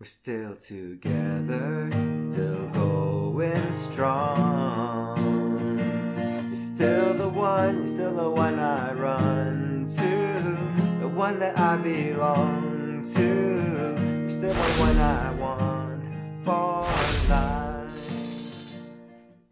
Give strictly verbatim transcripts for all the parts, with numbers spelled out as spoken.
We're still together, still going strong. You're still the one, you're still the one I run to, the one that I belong to. You're still the one I want for life.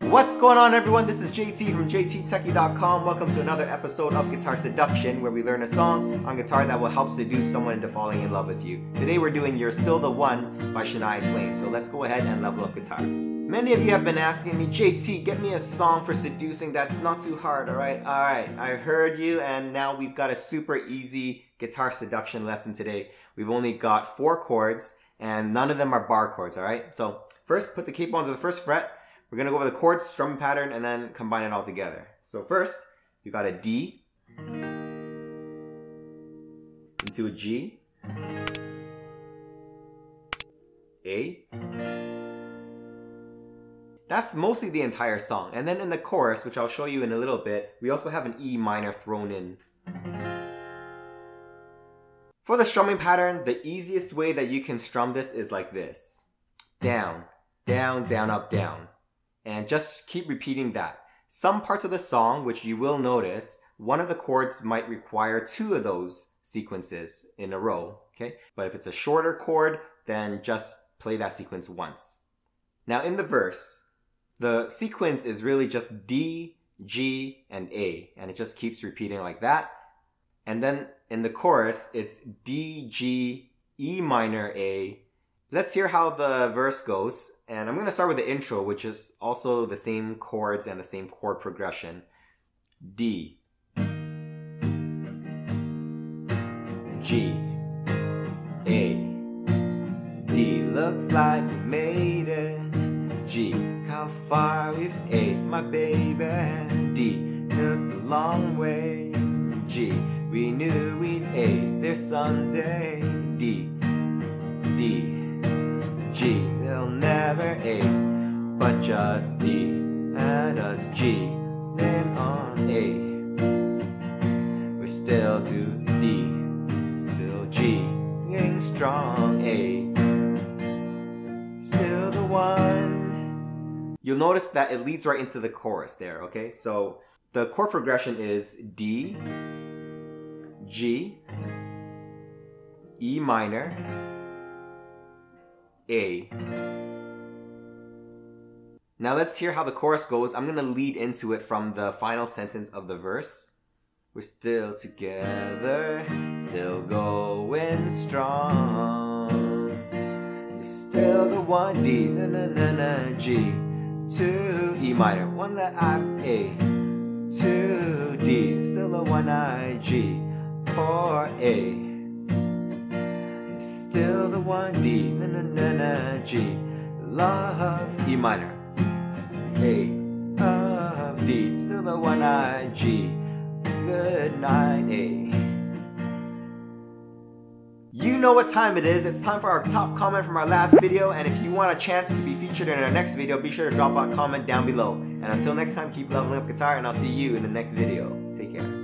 What's going on, everyone? This is J T from J T Techie dot com. Welcome to another episode of Guitar Seduction, where we learn a song on guitar that will help seduce someone into falling in love with you. Today we're doing You're Still the One by Shania Twain, so let's go ahead and level up guitar. Many of you have been asking me, J T, get me a song for seducing that's not too hard, alright? Alright, I heard you, and now we've got a super easy guitar seduction lesson today. We've only got four chords, and none of them are bar chords, alright? So, first, put the capo onto the first fret. We're going to go over the chord, strumming pattern, and then combine it all together. So first, you got a D into a G, A. That's mostly the entire song. And then in the chorus, which I'll show you in a little bit, we also have an E minor thrown in. For the strumming pattern, the easiest way that you can strum this is like this. Down, down, down, up, down. And just keep repeating that. Some parts of the song, which you will notice, one of the chords might require two of those sequences in a row, okay? But if it's a shorter chord, then just play that sequence once. Now in the verse, the sequence is really just D, G, and A, and it just keeps repeating like that. And then in the chorus, it's D, G, E minor, A. Let's hear how the verse goes, and I'm going to start with the intro, which is also the same chords and the same chord progression. D, G, A, D looks like you made it, G, how far we've ate my baby, D took the long way, G, we knew we'd ate there someday, D, D, G, they'll never A, but just D, and us G, then on A. We're still to D, still G, getting strong A, still the one. You'll notice that it leads right into the chorus there, okay? So the chord progression is D, G, E minor, A. Now let's hear how the chorus goes. I'm going to lead into it from the final sentence of the verse. We're still together, still going strong. You're still the one, D, na na na na, G, two, E minor, one that I, A, two, D, still the one I, G, four, A. Still the one, D, na na na na, G, love, E minor, A, love, D, still the one I, G, good night, A. You know what time it is. It's time for our top comment from our last video, and if you want a chance to be featured in our next video, be sure to drop a comment down below. And until next time, keep leveling up guitar, and I'll see you in the next video. Take care.